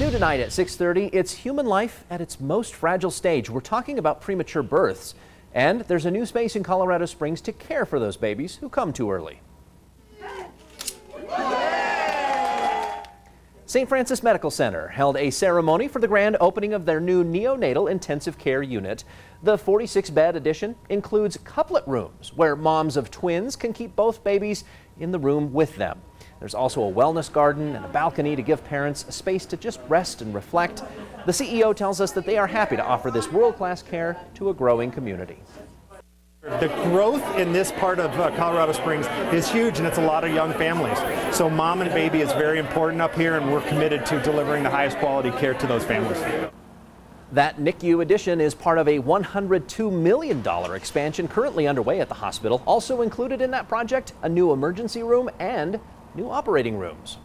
New tonight at 6:30, it's human life at its most fragile stage. We're talking about premature births, and there's a new space in Colorado Springs to care for those babies who come too early. Saint Francis Medical Center held a ceremony for the grand opening of their new neonatal intensive care unit. The 46-bed addition includes couplet rooms where moms of twins can keep both babies in the room with them. There's also a wellness garden and a balcony to give parents a space to just rest and reflect. The CEO tells us that they are happy to offer this world-class care to a growing community. The growth in this part of Colorado Springs is huge, and it's a lot of young families. So mom and baby is very important up here, and we're committed to delivering the highest quality care to those families. That NICU addition is part of a $102 million expansion currently underway at the hospital. Also included in that project, a new emergency room and new operating rooms.